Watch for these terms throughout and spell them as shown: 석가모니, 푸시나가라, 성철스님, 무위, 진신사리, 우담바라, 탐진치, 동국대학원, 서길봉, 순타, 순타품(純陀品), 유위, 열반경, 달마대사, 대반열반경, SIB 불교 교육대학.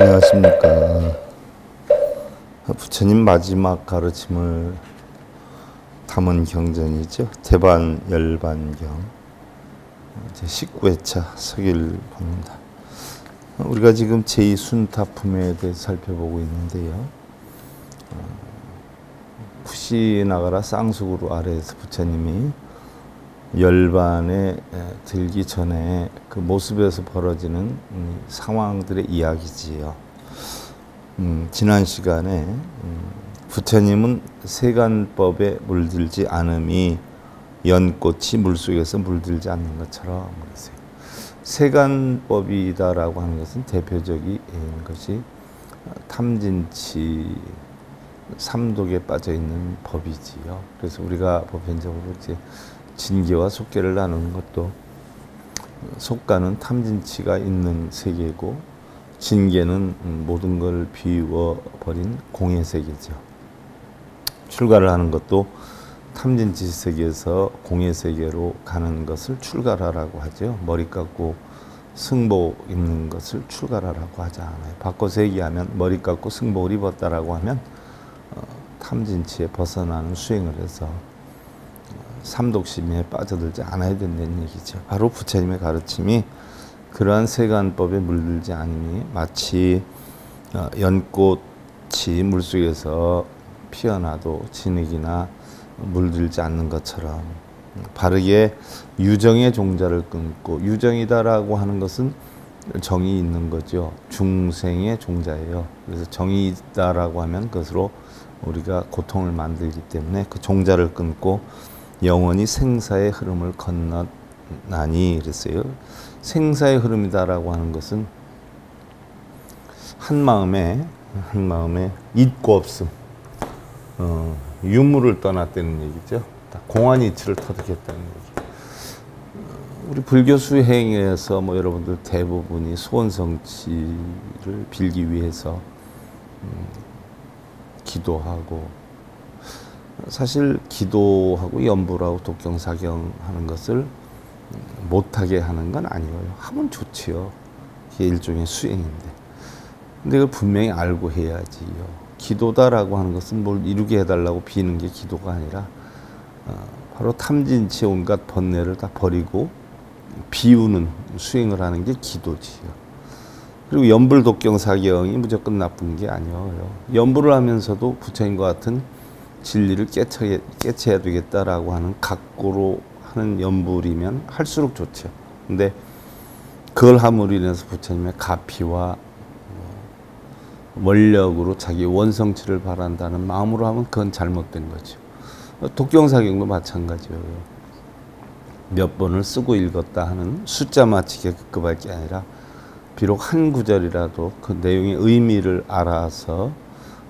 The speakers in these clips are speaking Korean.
안녕하십니까. 부처님 마지막 가르침을 담은 경전이죠. 대반열반경 제 19회차 석일봉입니다. 우리가 지금 제2순타품에 대해서 살펴보고 있는데요. 푸시나가라 쌍수구루 아래에서 부처님이 열반에 들기 전에 그 모습에서 벌어지는 상황들의 이야기지요. 지난 시간에 부처님은 세간법에 물들지 않음이 연꽃이 물속에서 물들지 않는 것처럼 그랬어요. 세간법이다라고 하는 것은 대표적인 것이 탐진치 삼독에 빠져있는 법이지요. 그래서 우리가 보편적으로 이제 진계와 속계를 나누는 것도 속가는 탐진치가 있는 세계고 진계는 모든 걸 비워버린 공의 세계죠. 출가를 하는 것도 탐진치 세계에서 공의 세계로 가는 것을 출가라라고 하죠. 머리 깎고 승복 입는 것을 출가라라고 하지 않아요. 바꿔서 얘기하면 머리 깎고 승복을 입었다라고 하면 탐진치에 벗어나는 수행을 해서 삼독심에 빠져들지 않아야 된다는 얘기죠. 바로 부처님의 가르침이 그러한 세간법에 물들지 않으니 마치 연꽃이 물속에서 피어나도 진흙이나 물들지 않는 것처럼 바르게 유정의 종자를 끊고, 유정이다라고 하는 것은 정이 있는 거죠. 중생의 종자예요. 그래서 정이 있다라고 하면 그것으로 우리가 고통을 만들기 때문에 그 종자를 끊고 영원히 생사의 흐름을 건너나니 그랬어요. 생사의 흐름이다라고 하는 것은 한 마음에 있고 없음, 유무를 떠났다는 얘기죠. 공안이치를 터득했다는 얘기죠. 우리 불교 수행에서 뭐 여러분들 대부분이 소원성취를 빌기 위해서 기도하고, 사실 기도하고 연불하고 독경사경 하는 것을 못하게 하는 건 아니에요. 하면 좋지요. 그게 일종의 수행인데. 근데 그걸 분명히 알고 해야지요. 기도다라고 하는 것은 뭘 이루게 해달라고 비는 게 기도가 아니라 바로 탐진치 온갖 번뇌를 다 버리고 비우는 수행을 하는 게 기도지요. 그리고 연불 독경사경이 무조건 나쁜 게 아니에요. 연불을 하면서도 부처님과 같은 진리를 깨쳐야 되겠다라고 하는 각오로 하는 연불이면 할수록 좋죠. 근데 그걸 함으로 인해서 부처님의 가피와 원력으로 자기 원성취를 바란다는 마음으로 하면 그건 잘못된 거죠. 독경사경도 마찬가지예요. 몇 번을 쓰고 읽었다 하는 숫자 맞추기에 급급할 게 아니라 비록 한 구절이라도 그 내용의 의미를 알아서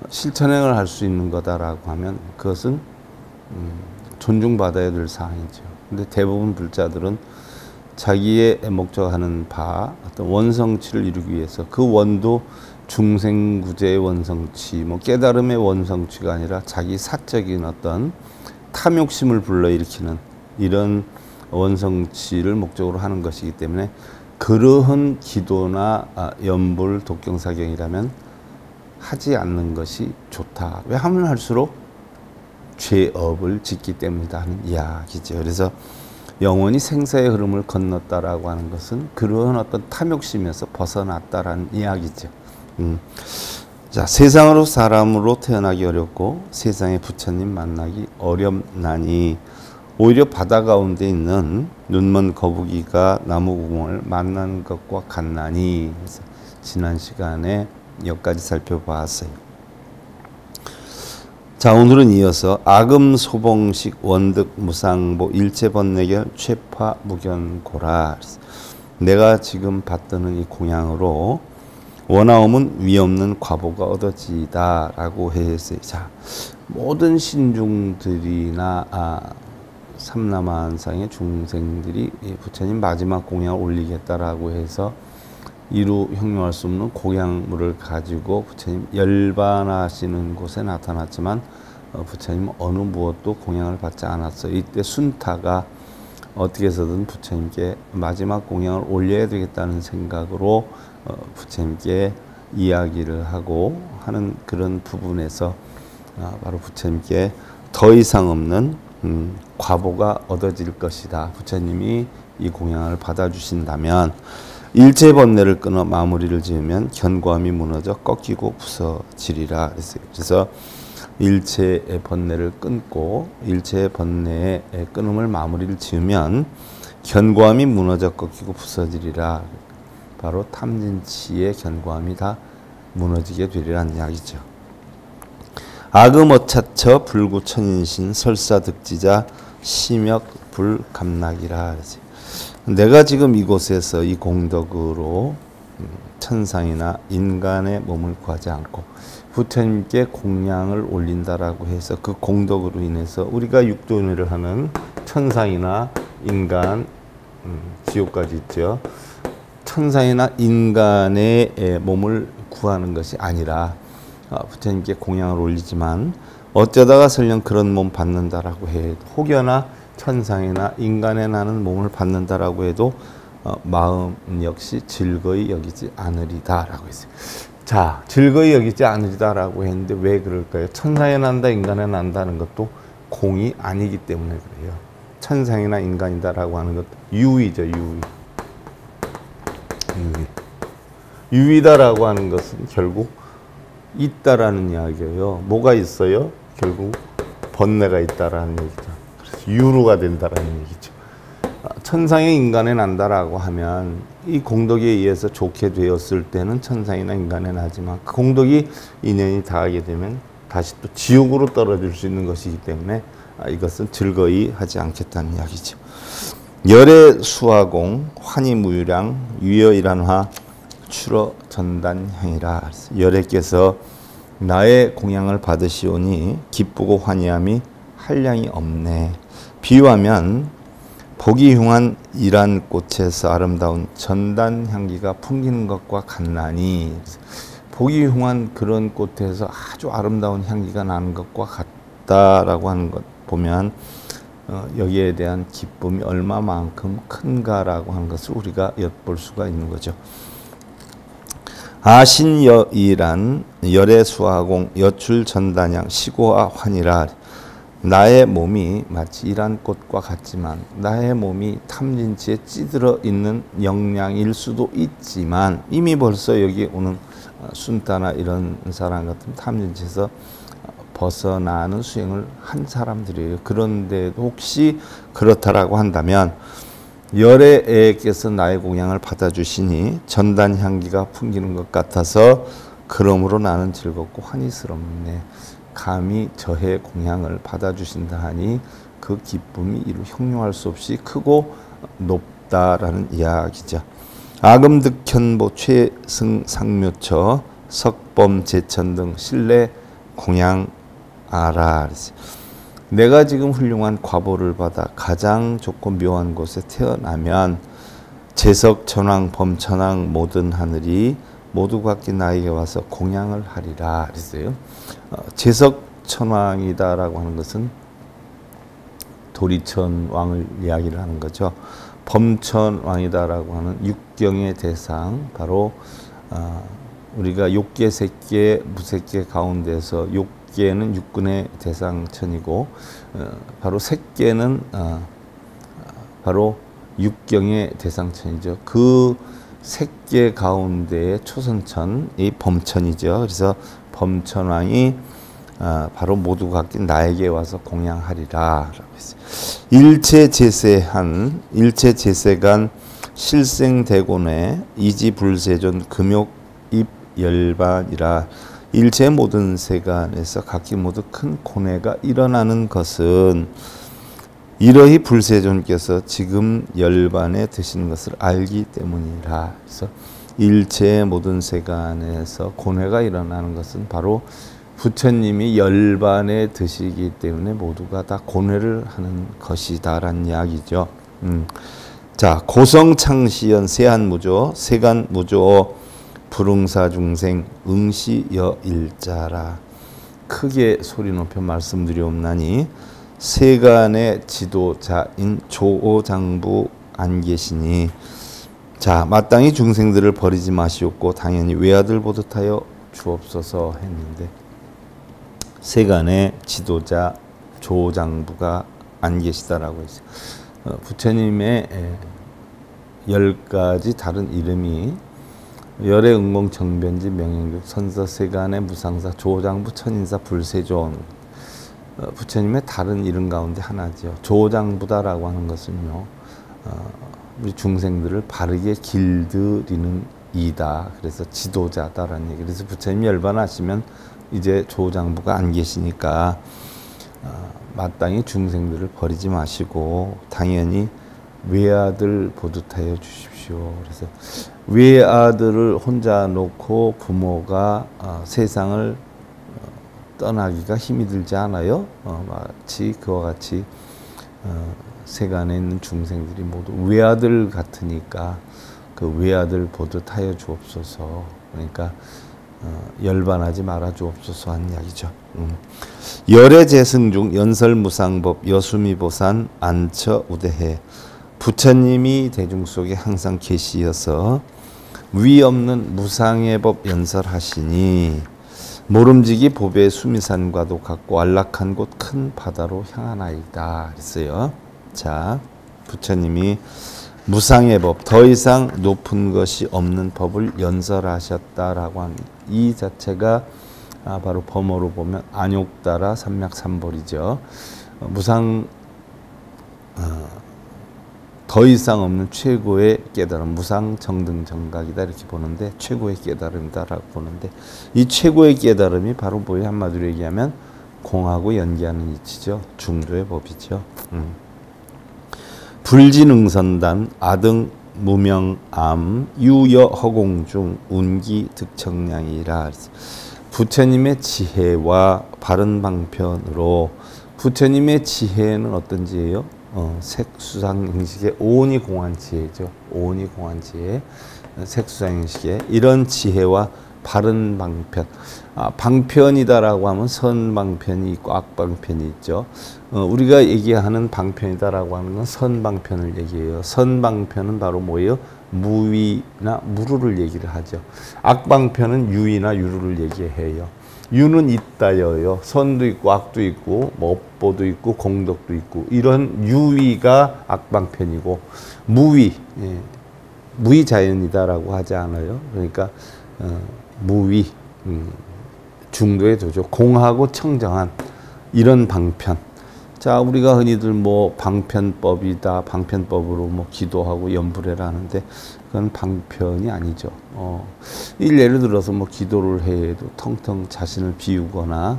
실천행을 할 수 있는 거다라고 하면 그것은 존중받아야 될 사항이죠. 근데 대부분 불자들은 자기의 목적하는 바 어떤 원성취를 이루기 위해서 그 원도 중생구제의 원성취, 뭐 깨달음의 원성취가 아니라 자기 사적인 어떤 탐욕심을 불러일으키는 이런 원성취를 목적으로 하는 것이기 때문에 그러한 기도나 연불, 독경사경이라면 하지 않는 것이 좋다. 왜 하면 할수록 죄업을 짓기 때문이다 하는 이야기죠. 그래서 영원히 생사의 흐름을 건넜다라고 하는 것은 그런 어떤 탐욕심에서 벗어났다라는 이야기죠. 자, 세상으로 사람으로 태어나기 어렵고 세상에 부처님 만나기 어렵나니 오히려 바다 가운데 있는 눈먼 거북이가 나무구멍을 만난 것과 같나니. 그래서 지난 시간에 여기까지 살펴봤어요. 자, 오늘은 이어서 악음소봉식 원득무상보 일체번뇌결 최파무견고라. 내가 지금 받드는 이 공양으로 원하오면 위없는 과보가 얻어지다 라고 했어요. 자, 모든 신중들이나 삼라만상의 중생들이 부처님 마지막 공양을 올리겠다라고 해서 이루 형용할 수 없는 공양물을 가지고 부처님 열반하시는 곳에 나타났지만 부처님은 어느 무엇도 공양을 받지 않았어요. 이때 순타가 어떻게 해서든 부처님께 마지막 공양을 올려야 되겠다는 생각으로 부처님께 이야기를 하고 하는 그런 부분에서 바로 부처님께 더 이상 없는 과보가 얻어질 것이다. 부처님이 이 공양을 받아주신다면 일체번뇌를 끊어 마무리를 지으면 견고함이 무너져 꺾이고 부서지리라 했어요. 그래서 일체의 번뇌를 끊고 일체의 번뇌의 끊음을 마무리를 지으면 견고함이 무너져 꺾이고 부서지리라. 바로 탐진치의 견고함이 다 무너지게 되리라는 이야기죠. 악음어차처 불구천인신 설사득지자 심역불감락이라 했어요. 내가 지금 이곳에서 이 공덕으로 천상이나 인간의 몸을 구하지 않고 부처님께 공양을 올린다라고 해서 그 공덕으로 인해서 우리가 육도인을 하는 천상이나 인간, 지옥까지 있죠. 천상이나 인간의 몸을 구하는 것이 아니라 부처님께 공양을 올리지만 어쩌다가 설령 그런 몸 받는다라고 해도 혹여나 천상이나 인간의 나는 몸을 받는다라고 해도 마음 역시 즐거이 여기지 않으리다라고 했어요. 자, 즐거이 여기지 않으리다라고 했는데 왜 그럴까요? 천상에 난다, 인간에 난다는 것도 공이 아니기 때문에 그래요. 천상이나 인간이다라고 하는 것도 유위죠, 유위. 유위다라고 하는 것은 결국 있다라는 이야기예요. 뭐가 있어요? 결국 번뇌가 있다라는 얘기죠. 유루가 된다라는 얘기죠. 천상에 인간에 난다라고 하면 이 공덕에 의해서 좋게 되었을 때는 천상이나 인간에 나지만 그 공덕이 인연이 닿게 되면 다시 또 지옥으로 떨어질 수 있는 것이기 때문에 이것은 즐거이 하지 않겠다는 이야기죠. 열의 수화공 환희 무유량 유여일한화 출어 전단향이라. 열애께서 나의 공양을 받으시오니 기쁘고 환희함이 한량이 없네. 비유하면 복이 흉한 이란 꽃에서 아름다운 전단 향기가 풍기는 것과 같나니, 복이 흉한 그런 꽃에서 아주 아름다운 향기가 나는 것과 같다라고 하는 것 보면 여기에 대한 기쁨이 얼마만큼 큰가라고 하는 것을 우리가 엿볼 수가 있는 거죠. 아신여이란 열애수화공 여출전단향 시고아 환이라. 나의 몸이 마치 이란 꽃과 같지만 나의 몸이 탐진치에 찌들어 있는 영양일 수도 있지만 이미 벌써 여기 오는 순따나 이런 사람 같은 탐진치에서 벗어나는 수행을 한 사람들이에요. 그런데 혹시 그렇다라고 한다면 열애께서 나의 공양을 받아주시니 전단 향기가 풍기는 것 같아서 그러므로 나는 즐겁고 환희스럽네. 감히 저의 공양을 받아주신다 하니 그 기쁨이 이루 형용할 수 없이 크고 높다라는 이야기죠. 악음득현보 최승상묘처 석범제천 등 신뢰 공양아라. 내가 지금 훌륭한 과보를 받아 가장 좋고 묘한 곳에 태어나면 제석 천왕 범천왕 모든 하늘이 모두 각기 나에게 와서 공양을 하리라 그랬어요. 제석천왕이다라고 하는 것은 도리천왕을 이야기를 하는 거죠. 범천왕이다라고 하는 육경의 대상, 바로 우리가 욕계, 색계, 무색계 가운데서 욕계는 육근의 대상천이고 바로 색계는 바로 육경의 대상천이죠. 그 색계 가운데의 초선천이 범천이죠. 그래서 범천왕이 바로 모두 각기 나에게 와서 공양하리라 라고 했어요. 일체재세간 실생대곤의 이지불세존 금욕입열반이라. 일체 모든 세간에서 각기 모두 큰 고뇌가 일어나는 것은 이러히 불세존께서 지금 열반에 드신 것을 알기 때문이라. 그래서 일체 모든 세간에서 고뇌가 일어나는 것은 바로 부처님이 열반에 드시기 때문에 모두가 다 고뇌를 하는 것이다 라는 이야기죠. 자, 고성창시연 세한무조 세간무조 불응사중생 응시여일자라. 크게 소리 높여 말씀드리옵나니 세간의 지도자인 조오장부 안 계시니 자 마땅히 중생들을 버리지 마시옵고 당연히 외아들 보듯하여 주옵소서 했는데 세간의 지도자 조오장부가 안 계시다라고 했어요. 부처님의 10가지 다른 이름이 열의 은공 정변지 명행육 선서 세간의 무상사 조오장부 천인사 불세존 부처님의 다른 이름 가운데 하나죠. 조오장부다라고 하는 것은요. 우리 중생들을 바르게 길들이는 이다. 그래서 지도자다라는 얘기. 그래서 부처님이 열반하시면 이제 조오장부가 안 계시니까 마땅히 중생들을 버리지 마시고 당연히 외아들 보듯하여 주십시오. 그래서 외아들을 혼자 놓고 부모가 세상을 떠나기가 힘이 들지 않아요? 마치 그와 같이 세간에 있는 중생들이 모두 외아들 같으니까 그 외아들 보듯하여 주옵소서. 그러니까 열반하지 말아 주옵소서 하는 이야기죠. 열의 재승 중 연설무상법 여수미보산 안처우대해. 부처님이 대중 속에 항상 계시어서 위 없는 무상의 법 연설하시니 모름지기 보배 수미산과도 같고 안락한 곳 큰 바다로 향하나이다 그랬어요. 자, 부처님이 무상의 법, 더 이상 높은 것이 없는 법을 연설하셨다라고 하는 이 자체가 바로 범어로 보면 안욕따라 삼맥삼볼이죠. 더 이상 없는 최고의 깨달음, 무상 정등 정각이다 이렇게 보는데 최고의 깨달음이다라고 보는데 이 최고의 깨달음이 바로 뭐예요? 한마디로 얘기하면 공하고 연기하는 이치죠. 중도의 법이죠. 불진응선단 아등 무명암 유여허공중 운기 득청량이라. 부처님의 지혜와 바른 방편으로 부처님의 지혜는 어떤 지혜요? 색수상행식의 오온이 공한 지혜죠. 오온이 공한 지혜, 색수상행식의 이런 지혜와 바른 방편. 방편이다라고 하면 선방편이 있고 악방편이 있죠. 우리가 얘기하는 방편이다라고 하는 건 선방편을 얘기해요. 선방편은 바로 뭐예요? 무위나 무루를 얘기를 하죠. 악방편은 유위나 유루를 얘기해요. 유는 있다여요. 선도 있고 악도 있고 뭐 업보도 있고 공덕도 있고 이런 유위가 악방편이고 무위, 무위자연이다라고 하지 않아요. 그러니까 무위, 중도의 도죠. 공하고 청정한 이런 방편. 자, 우리가 흔히들 뭐 방편법이다, 방편법으로 뭐 기도하고 염불해라 하는데 그건 방편이 아니죠. 예를 들어서 뭐 기도를 해도 텅텅 자신을 비우거나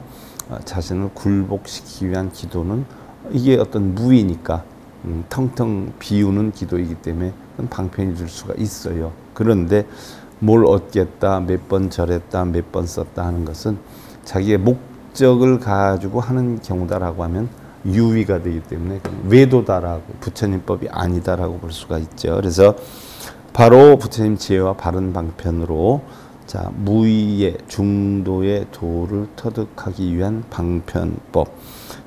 자신을 굴복시키기 위한 기도는 이게 어떤 무위니까 텅텅 비우는 기도이기 때문에 그건 방편이 될 수가 있어요. 그런데 뭘 얻겠다, 몇 번 절했다, 몇 번 썼다 하는 것은 자기의 목적을 가지고 하는 경우다라고 하면 유위가 되기 때문에 외도다라고 부처님법이 아니다라고 볼 수가 있죠. 그래서 바로 부처님 지혜와 바른 방편으로 자 무위의 중도의 도를 터득하기 위한 방편법.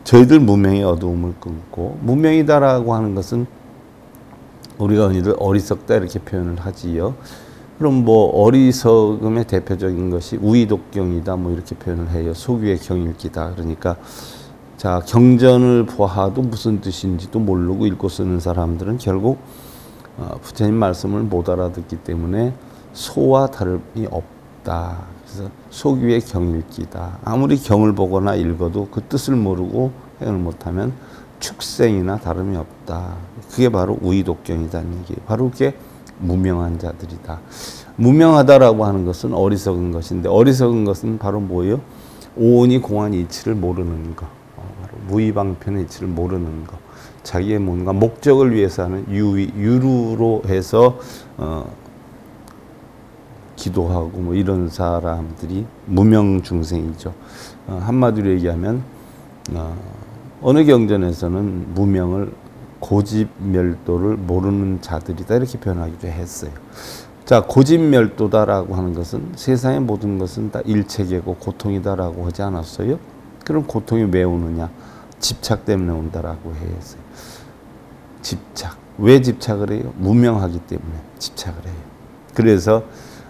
저희들 무명의 어두움을 끊고 무명이다라고 하는 것은 우리가 흔히들 어리석다 이렇게 표현을 하지요. 그럼 뭐 어리석음의 대표적인 것이 우위독경이다 뭐 이렇게 표현을 해요. 소규의 경읽기다. 그러니까 자 경전을 보아도 무슨 뜻인지도 모르고 읽고 쓰는 사람들은 결국 부처님 말씀을 못 알아듣기 때문에 소와 다름이 없다. 그래서 소규의 경읽기다. 아무리 경을 보거나 읽어도 그 뜻을 모르고 해결을 못하면 축생이나 다름이 없다. 그게 바로 우위독경이다는 얘기예요. 바로 그게 무명한 자들이다. 무명하다라고 하는 것은 어리석은 것인데, 어리석은 것은 바로 뭐예요? 오온이 공한 이치를 모르는 것, 바로 무위방편의 이치를 모르는 것, 자기의 뭔가 목적을 위해서 하는 유위, 유루로 해서 기도하고 뭐 이런 사람들이 무명중생이죠. 한마디로 얘기하면 어느 경전에서는 무명을 고집멸도를 모르는 자들이다 이렇게 표현하기도 했어요. 자, 고집멸도다라고 하는 것은 세상의 모든 것은 다 일체계고 고통이다라고 하지 않았어요? 그럼 고통이 왜 오느냐? 집착 때문에 온다라고 했어요. 집착. 왜 집착을 해요? 무명하기 때문에 집착을 해요. 그래서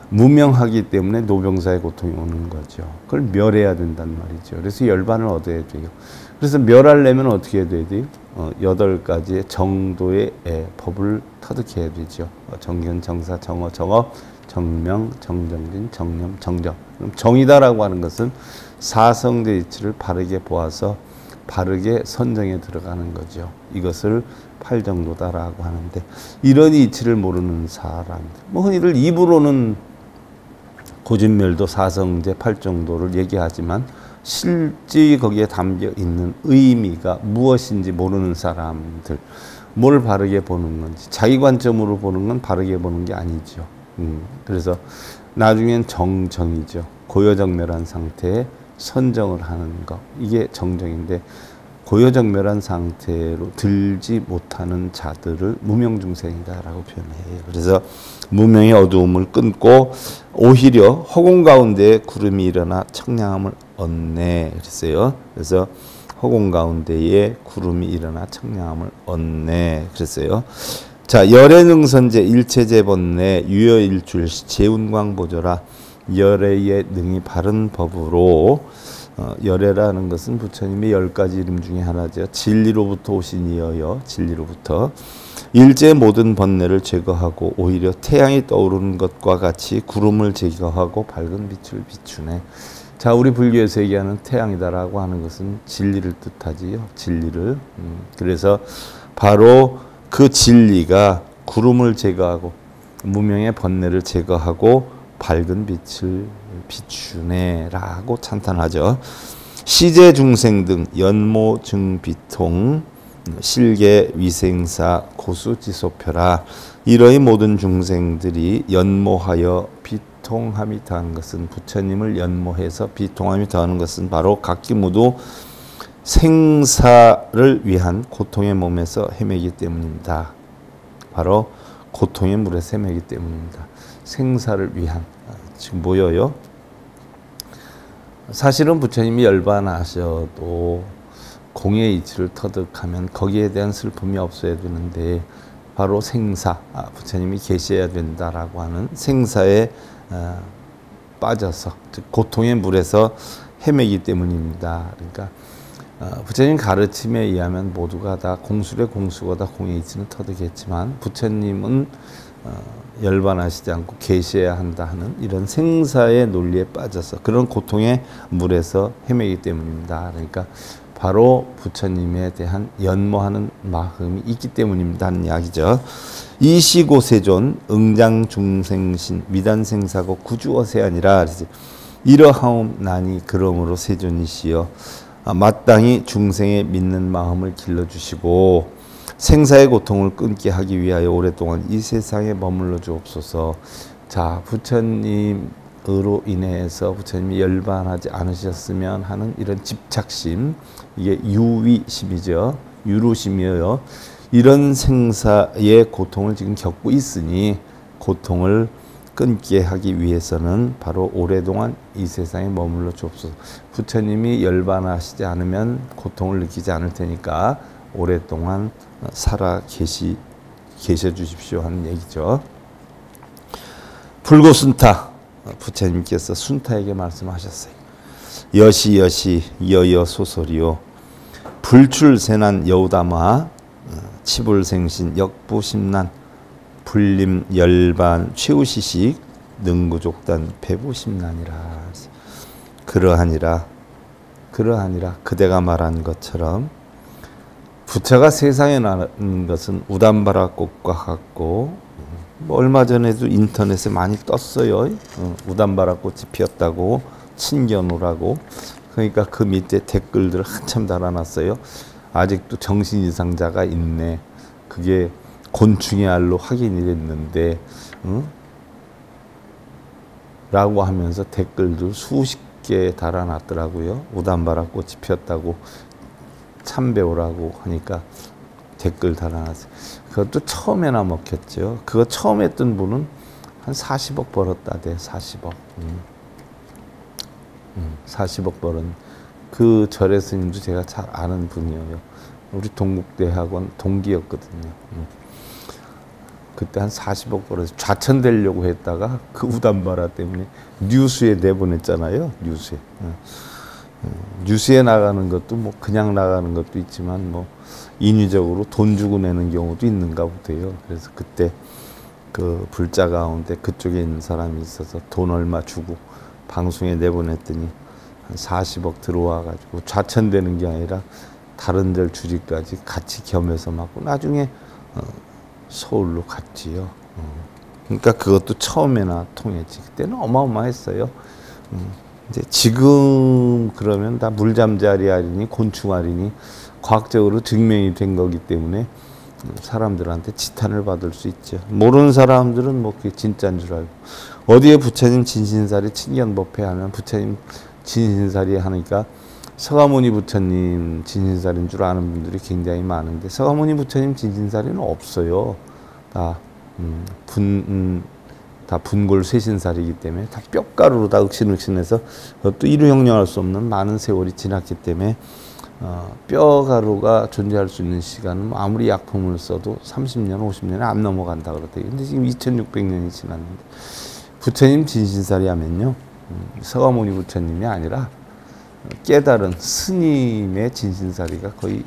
무명하기 때문에 노병사의 고통이 오는 거죠. 그걸 멸해야 된단 말이죠. 그래서 열반을 얻어야 돼요. 그래서 멸하려면 어떻게 해야 돼요? 8가지의 정도의 법을 터득해야 되죠. 정견, 정사, 정어, 정업, 정명, 정정진, 정념, 정정. 그럼 정이다라고 하는 것은 사성대 이치를 바르게 보아서 바르게 선정에 들어가는 거죠. 이것을 8정도다라고 하는데, 이런 이치를 모르는 사람들, 뭐 흔히들 입으로는 고진멸도, 사성제, 8정도를 얘기하지만 실제 거기에 담겨 있는 의미가 무엇인지 모르는 사람들, 뭘 바르게 보는 건지, 자기 관점으로 보는 건 바르게 보는 게 아니죠. 그래서 나중엔 정정이죠. 고여정멸한 상태에 선정을 하는 것, 이게 정정인데, 고여정멸한 상태로 들지 못하는 자들을 무명중생이다라고 표현해요. 그래서 무명의 어두움을 끊고 오히려 허공 가운데 구름이 일어나 청량함을 얻네 그랬어요. 그래서 허공 가운데에 구름이 일어나 청량함을 얻네 그랬어요. 자, 열애능선제 일체제번네 유여일출시 재운광보조라. 열애의 능이 바른 법으로, 열애라는 것은 부처님의 10가지 이름 중에 하나죠. 진리로부터 오신 이어여, 진리로부터 일제의 모든 번뇌를 제거하고 오히려 태양이 떠오르는 것과 같이 구름을 제거하고 밝은 빛을 비추네. 자, 우리 불교에서 얘기하는 태양이다라고 하는 것은 진리를 뜻하지요. 진리를. 그래서 바로 그 진리가 구름을 제거하고 무명의 번뇌를 제거하고 밝은 빛을 비추네라고 찬탄하죠. 시제중생 등 연모증비통 실계위생사 고수지소표라. 이러이 모든 중생들이 연모하여 비통함이 더한 것은, 부처님을 연모해서 비통함이 더하는 것은 바로 각기 모두 생사를 위한 고통의 몸에서 헤매기 때문입니다. 바로 고통의 물에 헤매기 때문입니다. 생사를 위한, 지금 뭐예요? 사실은 부처님이 열반하셔도 공의 이치를 터득하면 거기에 대한 슬픔이 없어야 되는데, 바로 생사, 부처님이 계셔야 된다라고 하는 생사에 빠져서, 즉 고통의 물에서 헤매기 때문입니다. 그러니까 부처님 가르침에 의하면 모두가 다 공술의 공수거다 공의 이치는 터득했지만, 부처님은 열반하시지 않고 계셔야 한다 하는 이런 생사의 논리에 빠져서 그런 고통의 물에서 헤매기 때문입니다. 그러니까 바로 부처님에 대한 연모하는 마음이 있기 때문입니다 하는 이야기죠. 이시고세존 응장중생신 미단생사고 구주어세아니라. 이러하옴 나니 그러므로 세존이시여, 마땅히 중생의 믿는 마음을 길러주시고 생사의 고통을 끊게 하기 위하여 오랫동안 이 세상에 머물러 주옵소서. 자, 부처님으로 인해서 부처님이 열반하지 않으셨으면 하는 이런 집착심, 이게 유위심이죠. 유루심이에요. 이런 생사의 고통을 지금 겪고 있으니 고통을 끊게 하기 위해서는 바로 오랫동안 이 세상에 머물러 주옵소서. 부처님이 열반하시지 않으면 고통을 느끼지 않을 테니까 오랫동안 살아 계셔 주십시오 하는 얘기죠. 불고순타, 부처님께서 순타에게 말씀하셨어요. 여시여시 여여소설이요, 불출세난 여우담아 치불생신 역부심난 불림열반 최우시식 능구족단 배부심난이라. 그러하니라 그대가 말한 것처럼 부처가 세상에 나는 것은 우담바라 꽃과 같고 얼마 전에도 인터넷에 많이 떴어요. 우담바라 꽃이 피었다고, 친견우라고. 그러니까 그 밑에 댓글들을 한참 달아놨어요. 아직도 정신이상자가 있네. 그게 곤충의 알로 확인이 됐는데, 응? 라고 하면서 댓글들 수십 개 달아놨더라고요. 우담바라 꽃이 피었다고 참배우라고 하니까 댓글 달아놨어요. 그것도 처음에나 먹혔죠. 그거 처음 했던 분은 한 40억 벌었다대. 40억. 40억 벌은 그 절의 스님도 제가 잘 아는 분이에요. 우리 동국대학원 동기였거든요. 그때 한 40억 벌어서 좌천되려고 했다가 그 우담바라 때문에 뉴스에 내보냈잖아요. 뉴스에. 뉴스에 나가는 것도 뭐 그냥 나가는 것도 있지만 뭐 인위적으로 돈 주고 내는 경우도 있는가 보대요. 그래서 그때 그 불자 가운데 그쪽에 있는 사람이 있어서 돈 얼마 주고 방송에 내보냈더니 한 40억 들어와가지고 좌천되는 게 아니라 다른 절 주지까지 같이 겸해서 맞고 나중에 서울로 갔지요. 그러니까 그것도 처음에나 통했지. 그때는 어마어마했어요. 이제 지금 그러면 다 물잠자리 알이니 곤충 알이니 과학적으로 증명이 된 거기 때문에 사람들한테 지탄을 받을 수 있죠. 모르는 사람들은 뭐 그게 진짜인 줄 알고. 어디에 부처님 진신사리 친견법회 하면 부처님 진신사리 하니까 석가모니 부처님 진신사리인 줄 아는 분들이 굉장히 많은데 석가모니 부처님 진신사리는 없어요. 다 다 분골 쇄신살이기 때문에 다 뼈가루로 다 욱신욱신해서 그것도 이루 형용할 수 없는 많은 세월이 지났기 때문에 뼈가루가 존재할 수 있는 시간은 아무리 약품을 써도 30년, 50년이 안 넘어간다 그러대요. 근데 지금 2600년이 지났는데 부처님 진신살이 하면요. 석가모니 부처님이 아니라 깨달은 스님의 진신살이가 거의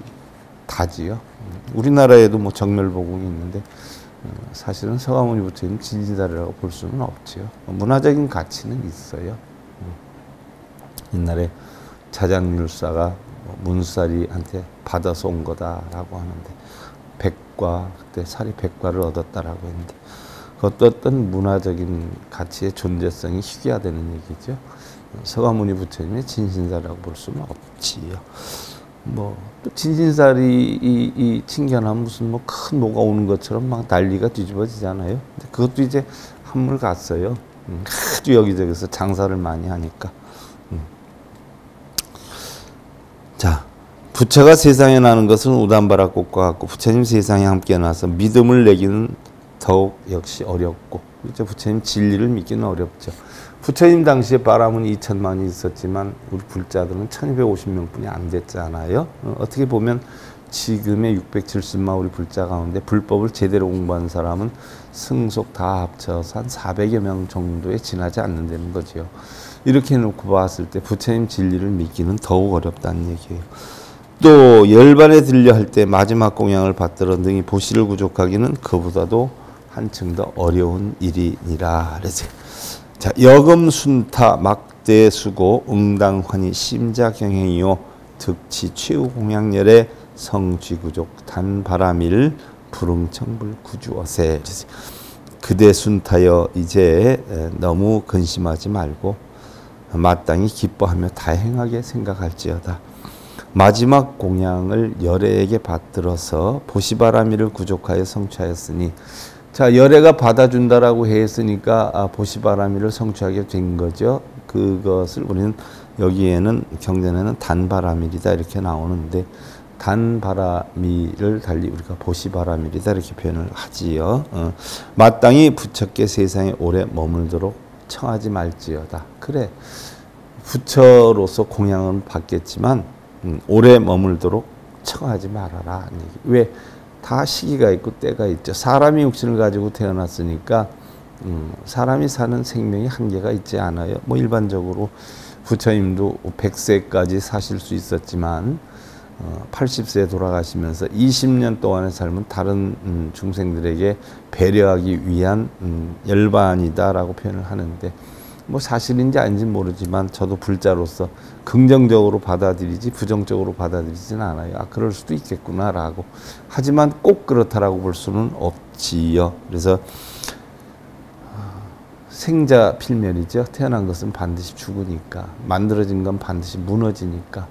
다지요. 우리나라에도 뭐 정멸보궁이 있는데 사실은 석가모니 부처님 진신사리라고 볼 수는 없지요. 문화적인 가치는 있어요. 옛날에 자장률사가 문수사리한테 받아서 온 거다라고 하는데 백과, 그때 사리 백과를 얻었다라고 했는데 그것도 어떤 문화적인 가치의 존재성이 희귀화되는 얘기죠. 석가모니 부처님의 진신사리라고 볼 수는 없지요. 뭐 또 진신사리 이 친견하면 무슨 뭐 큰 뭐가 오는 것처럼 막 난리가 뒤집어지잖아요. 근데 그것도 이제 한물 갔어요. 아주 여기저기서 장사를 많이 하니까. 자, 부처가 세상에 나는 것은 우담바라 꽃과 같고 부처님 세상에 함께 나서 믿음을 내기는 더욱 역시 어렵고 이제 부처님 진리를 믿기는 어렵죠. 부처님 당시에 바람은 2천만이 있었지만 우리 불자들은 1250명뿐이 안 됐잖아요. 어떻게 보면 지금의 670만 우리 불자 가운데 불법을 제대로 공부한 사람은 승속 다 합쳐서 한 400여 명 정도에 지나지 않는다는 거죠. 이렇게 놓고 봤을 때 부처님 진리를 믿기는 더욱 어렵다는 얘기예요. 또 열반에 들려 할 때 마지막 공양을 받들어 능히 보시를 구족하기는 그보다도 한층 더 어려운 일이니라 그랬어요. 자, 여금순타 막대수고 응당환희 심자경행이요 득치 최후공양열의 성쥐구족 단바람일 불응청불 구주어세. 그대 순타여 이제 너무 근심하지 말고 마땅히 기뻐하며 다행하게 생각할지어다. 마지막 공양을 열애에게 받들어서 보시바라밀을 구족하여 성취하였으니, 자, 열애가 받아준다라고 했으니까 보시바라밀을 성취하게 된 거죠. 그것을 우리는 여기에는 경전에는 단바라밀이다 이렇게 나오는데 단바라밀을 달리 우리가 보시바라밀이다 이렇게 표현을 하지요. 마땅히 부처께 세상에 오래 머물도록 청하지 말지어다. 그래, 부처로서 공양은 받겠지만 오래 머물도록 청하지 말아라. 왜? 다 시기가 있고 때가 있죠. 사람이 육신을 가지고 태어났으니까 사람이 사는 생명이 한계가 있지 않아요. 뭐 일반적으로 부처님도 100세까지 사실 수 있었지만 80세에 돌아가시면서 20년 동안의 삶은 다른 중생들에게 배려하기 위한 열반이다라고 표현을 하는데 뭐 사실인지 아닌지 모르지만 저도 불자로서 긍정적으로 받아들이지 부정적으로 받아들이지는 않아요. 아, 그럴 수도 있겠구나라고. 하지만 꼭 그렇다라고 볼 수는 없지요. 그래서 생자 필멸이죠. 태어난 것은 반드시 죽으니까, 만들어진 건 반드시 무너지니까,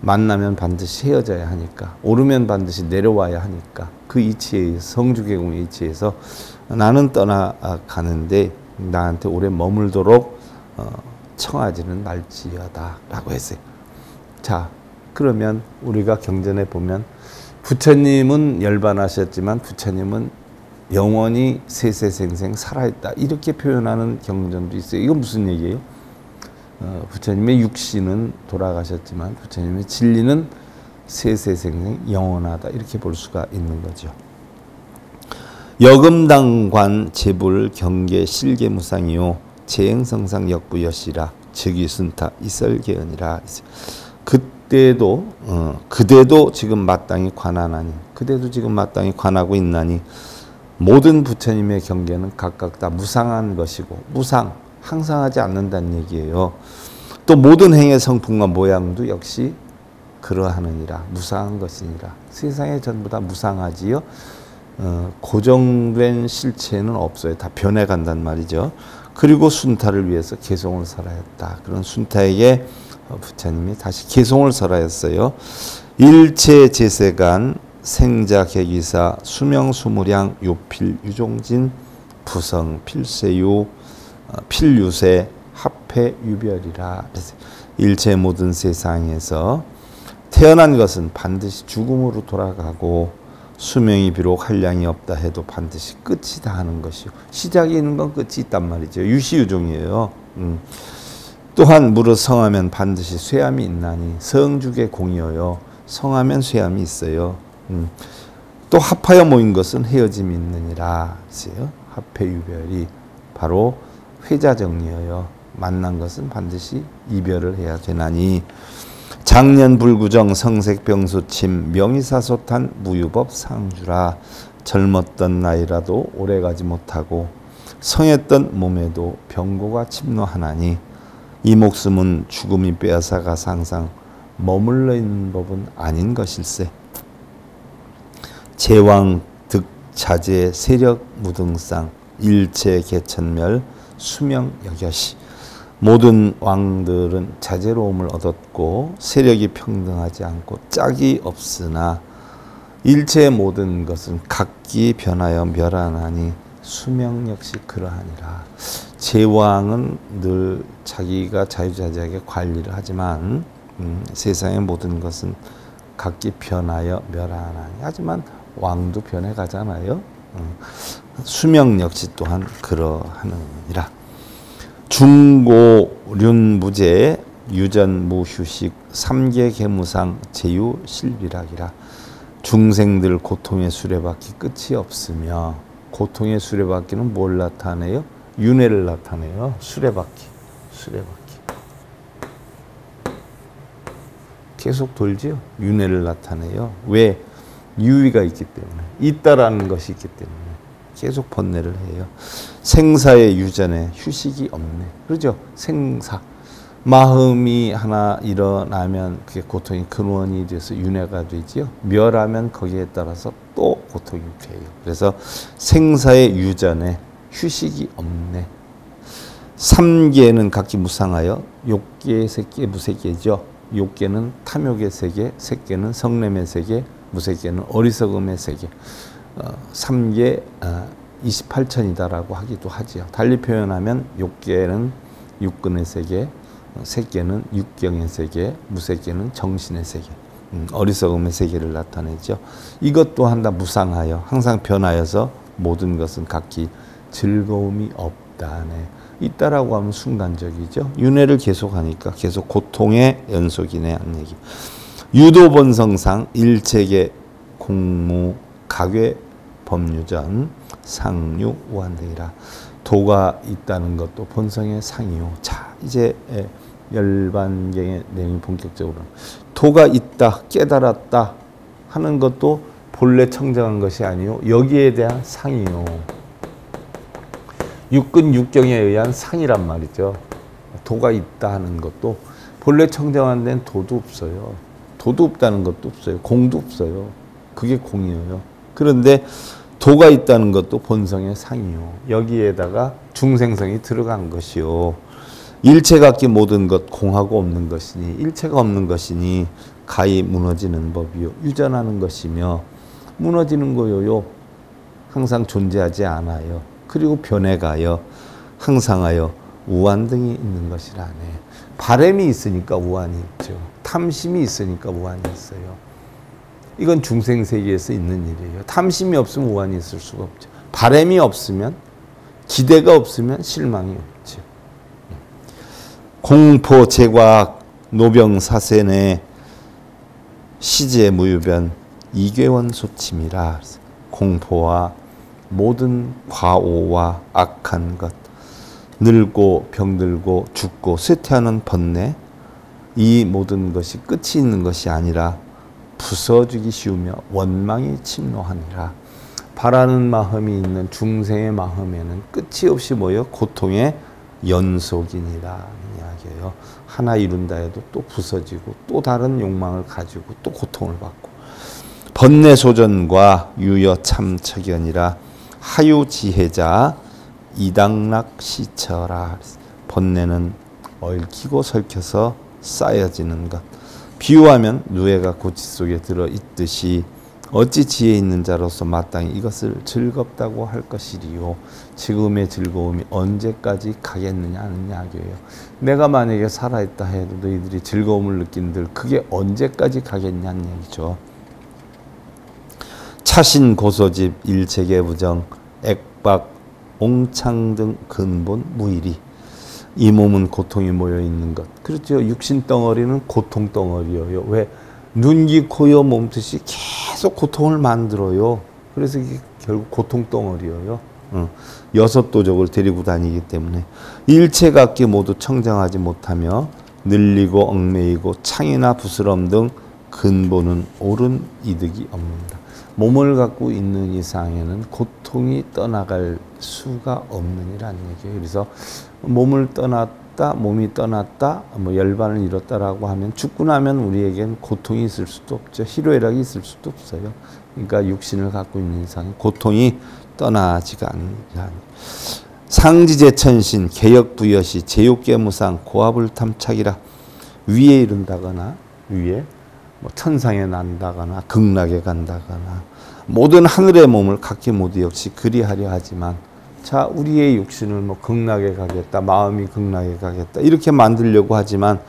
만나면 반드시 헤어져야 하니까, 오르면 반드시 내려와야 하니까, 그 이치에 성주개공의 이치에서 나는 떠나가는데 나한테 오래 머물도록 청하지는 말지어다 라고 했어요. 자, 그러면 우리가 경전에 보면 부처님은 열반하셨지만 부처님은 영원히 세세생생 살아있다 이렇게 표현하는 경전도 있어요. 이건 무슨 얘기예요? 부처님의 육신은 돌아가셨지만 부처님의 진리는 세세생생 영원하다 이렇게 볼 수가 있는 거죠. 여금당관 재불 경계 실계무상이요 재행성상 역부여시라 즉위순타 이설계언이라. 그때도 그대도 지금 마땅히 관하나니, 그대도 지금 마땅히 관하고 있나니 모든 부처님의 경계는 각각 다 무상한 것이고, 무상 항상 하지 않는다는 얘기예요. 또 모든 행의 성품과 모양도 역시 그러하느니라, 무상한 것이니라. 세상에 전부 다 무상하지요. 고정된 실체는 없어요. 다 변해간단 말이죠. 그리고 순타를 위해서 개송을 설하였다. 그런 순타에게 부처님이 다시 개송을 설하였어요. 일체 제세간 생자 계기사 수명 수무량 요필 유종진 부성 필세유 필유세 합해 유별이라. 일체 모든 세상에서 태어난 것은 반드시 죽음으로 돌아가고, 수명이 비록 한량이 없다 해도 반드시 끝이 다 하는 것이요, 시작이 있는 건 끝이 있단 말이죠. 유시유종이에요. 또한 무릇 성하면 반드시 쇠함이 있나니, 성주의 공이어요. 성하면 쇠함이 있어요. 또 합하여 모인 것은 헤어짐이 있느니라. 합해 유별이 바로 회자정리여요. 만난 것은 반드시 이별을 해야 되나니, 장년 불구정 성색병수침 명의사소탄 무유법 상주라. 젊었던 나이라도 오래가지 못하고 성했던 몸에도 병고가 침노하나니, 이 목숨은 죽음이 빼앗아가서 항상 머물러 있는 법은 아닌 것일세. 제왕 득자제 세력 무등상 일체 개천멸 수명 여겨시. 모든 왕들은 자제로움을 얻었고 세력이 평등하지 않고 짝이 없으나 일체의 모든 것은 각기 변하여 멸하나니 수명 역시 그러하니라. 제왕은 늘 자기가 자유자재하게 관리를 하지만 세상의 모든 것은 각기 변하여 멸하나니, 하지만 왕도 변해가잖아요. 수명 역시 또한 그러하느니라. 중고륜무제 유전무휴식 삼계계무상 제유실비락이라. 중생들 고통의 수레바퀴 끝이 없으며, 고통의 수레바퀴는 뭘 나타내요? 윤회를 나타내요. 수레바퀴 계속 돌지요. 윤회를 나타내요. 왜? 유위가 있기 때문에, 있다라는 것이 있기 때문에 계속 번뇌를 해요. 생사의 유전에 휴식이 없네. 그렇죠? 생사. 마음이 하나 일어나면 그게 고통이 근원이 돼서 윤회가 되지요. 멸하면 거기에 따라서 또 고통이 돼요. 그래서 생사의 유전에 휴식이 없네. 삼계는 각기 무상하여 욕계, 색계, 무색계죠. 욕계는 탐욕의 세계, 색계는 성냄의 세계, 무색계는 어리석음의 세계. 3계 28천이다라고 하기도 하지요. 달리 표현하면 욕계는 육근의 세계, 색계는 육경의 세계, 무색계는 정신의 세계, 어리석음의 세계를 나타내죠. 이것 또한 다 무상하여 항상 변하여서 모든 것은 각기 즐거움이 없다네. 있다라고 하면 순간적이죠. 윤회를 계속하니까 계속 고통의 연속이네 한 얘기. 유도본성상 일체계 공무 가괴 법유전 상류 우한대이라. 도가 있다는 것도 본성의 상이요. 자, 이제 열반경의 내용이 본격적으로, 도가 있다, 깨달았다 하는 것도 본래 청정한 것이 아니요, 여기에 대한 상이요. 육근 육경에 의한 상이란 말이죠. 도가 있다 하는 것도 본래 청정한 데는 도도 없어요. 도도 없다는 것도 없어요. 공도 없어요. 그게 공이에요. 그런데 도가 있다는 것도 본성의 상이요. 여기에다가 중생성이 들어간 것이요. 일체각기 모든 것 공하고 없는 것이니 일체가 없는 것이니 가히 무너지는 법이요. 유전하는 것이며 무너지는 거요. 항상 존재하지 않아요. 그리고 변해가요. 항상하여 우한 등이 있는 것이라네. 바램이 있으니까 우한이 있죠. 탐심이 있으니까 우한이 있어요. 이건 중생세계에서 있는 일이에요. 탐심이 없으면 우한이 있을 수가 없죠. 바램이 없으면, 기대가 없으면 실망이 없죠. 공포, 제과학, 노병, 사세네, 시제, 무유변, 이괴원 소침이라. 공포와 모든 과오와 악한 것, 늙고 병들고 죽고 쇠퇴하는 번뇌, 이 모든 것이 끝이 있는 것이 아니라 부서지기 쉬우며 원망이 침노하니라. 바라는 마음이 있는 중생의 마음에는 끝이 없이 모여 고통의 연속이니라 이야기예요. 하나 이룬다 해도 또 부서지고 또 다른 욕망을 가지고 또 고통을 받고 번뇌소전과 유여참척연이라. 하유지혜자 이당락시처라. 번뇌는 얽히고 설켜서 쌓여지는 것. 비유하면 누에가 고치 속에 들어있듯이 어찌 지혜 있는 자로서 마땅히 이것을 즐겁다고 할 것이리요. 지금의 즐거움이 언제까지 가겠느냐 하는 이야기예요. 내가 만약에 살아있다 해도 너희들이 즐거움을 느낀들 그게 언제까지 가겠냐는 얘기죠. 차신 고소집 일체계 부정 액박 옹창 등 근본 무일이. 이 몸은 고통이 모여있는 것. 그렇죠. 육신덩어리는 고통덩어리예요. 왜? 눈, 귀, 코여 몸뜻이 계속 고통을 만들어요. 그래서 이게 결국 고통덩어리예요. 여섯 도적을 데리고 다니기 때문에 일체각기 모두 청정하지 못하며 늘리고 얽매이고 창이나 부스럼 등 근본은 옳은 이득이 없는다. 몸을 갖고 있는 이상에는 고통이 떠나갈 수가 없느니란 얘기예요. 그래서 몸을 떠났다, 몸이 떠났다, 뭐 열반을 잃었다라고 하면 죽고 나면 우리에겐 고통이 있을 수도 없죠. 희로애락이 있을 수도 없어요. 그러니까 육신을 갖고 있는 이상은 고통이 떠나지가 않는다. 상지제천신, 개역부여시, 제욕계무상, 고압을탐착이라. 위에 이른다거나 위에 천상에 난다거나 극락에 간다거나 모든 하늘의 몸을 각기 모두 역시 그리하려 하지만 자 우리의 육신을 뭐 극락에 가겠다 마음이 극락에 가겠다 이렇게 만들려고 하지만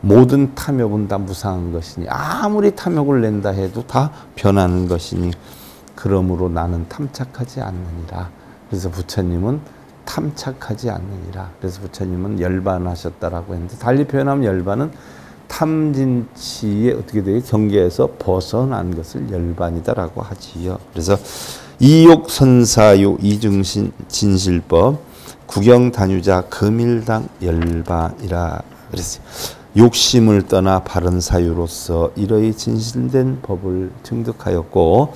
모든 탐욕은 다 무상한 것이니 아무리 탐욕을 낸다 해도 다 변하는 것이니 그러므로 나는 탐착하지 않느니라. 그래서 부처님은 탐착하지 않느니라. 그래서 부처님은 열반하셨다라고 했는데 달리 표현하면 열반은 탐진치의 어떻게 돼요? 경계에서 벗어난 것을 열반이다라고 하지요. 그래서 이욕선사요 이중신 진실법 구경단유자 금일당 열반이라 그랬어요. 욕심을 떠나 바른 사유로서 이러이 진실된 법을 증득하였고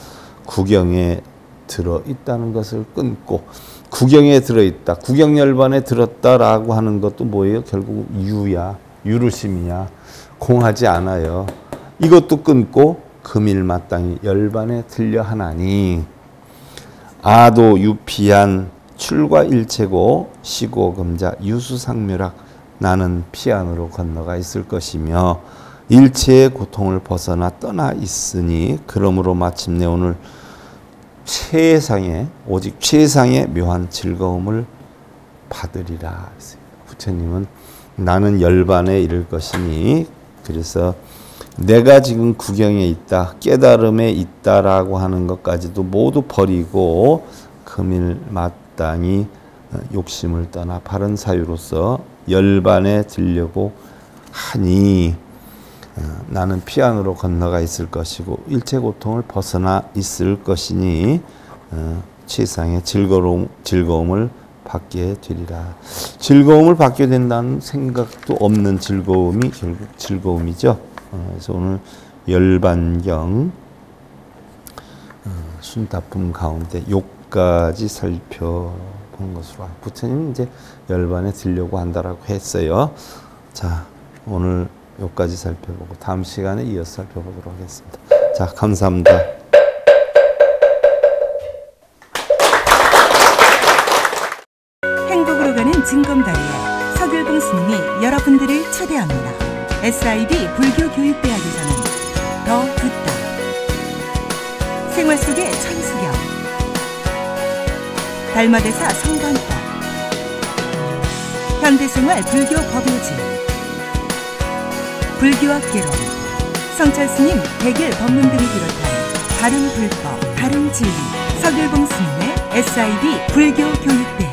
구경에 들어있다는 것을 끊고 구경에 들어있다. 구경열반에 들었다라고 하는 것도 뭐예요? 결국 유야. 유루심이야. 공하지 않아요. 이것도 끊고 금일마땅히 열반에 들려하나니 아도 유피한 출과일체고 시고금자 유수상묘락. 나는 피안으로 건너가 있을 것이며 일체의 고통을 벗어나 떠나 있으니 그러므로 마침내 오늘 최상의 오직 최상의 묘한 즐거움을 받으리라. 부처님은 나는 열반에 이를 것이니 그래서 내가 지금 구경에 있다 깨달음에 있다라고 하는 것까지도 모두 버리고 금일 마땅히 욕심을 떠나 바른 사유로서 열반에 들려고 하니 나는 피안으로 건너가 있을 것이고 일체 고통을 벗어나 있을 것이니 최상의 즐거움을 받게 되리라. 즐거움을 받게 된다는 생각도 없는 즐거움이 결국 즐거움이죠. 그래서 오늘 열반경 순타품 가운데 욕까지 살펴본 것으로 부처님 이제 열반에 들려고 한다라고 했어요. 자, 오늘 욕까지 살펴보고 다음 시간에 이어서 살펴보도록 하겠습니다. 자, 감사합니다. 소중한 증검다리에 서길봉 스님이 여러분들을 초대합니다. SIB 불교 교육대학에서는 더 듣다, 생활 속의 천수경, 달마대사 성관법, 현대생활 불교 법요지, 불교학 개론, 성철스님 백일 법문 등을 비롯한 다른 불법, 다른 진리, 서길봉 스님의 SIB 불교 교육대학.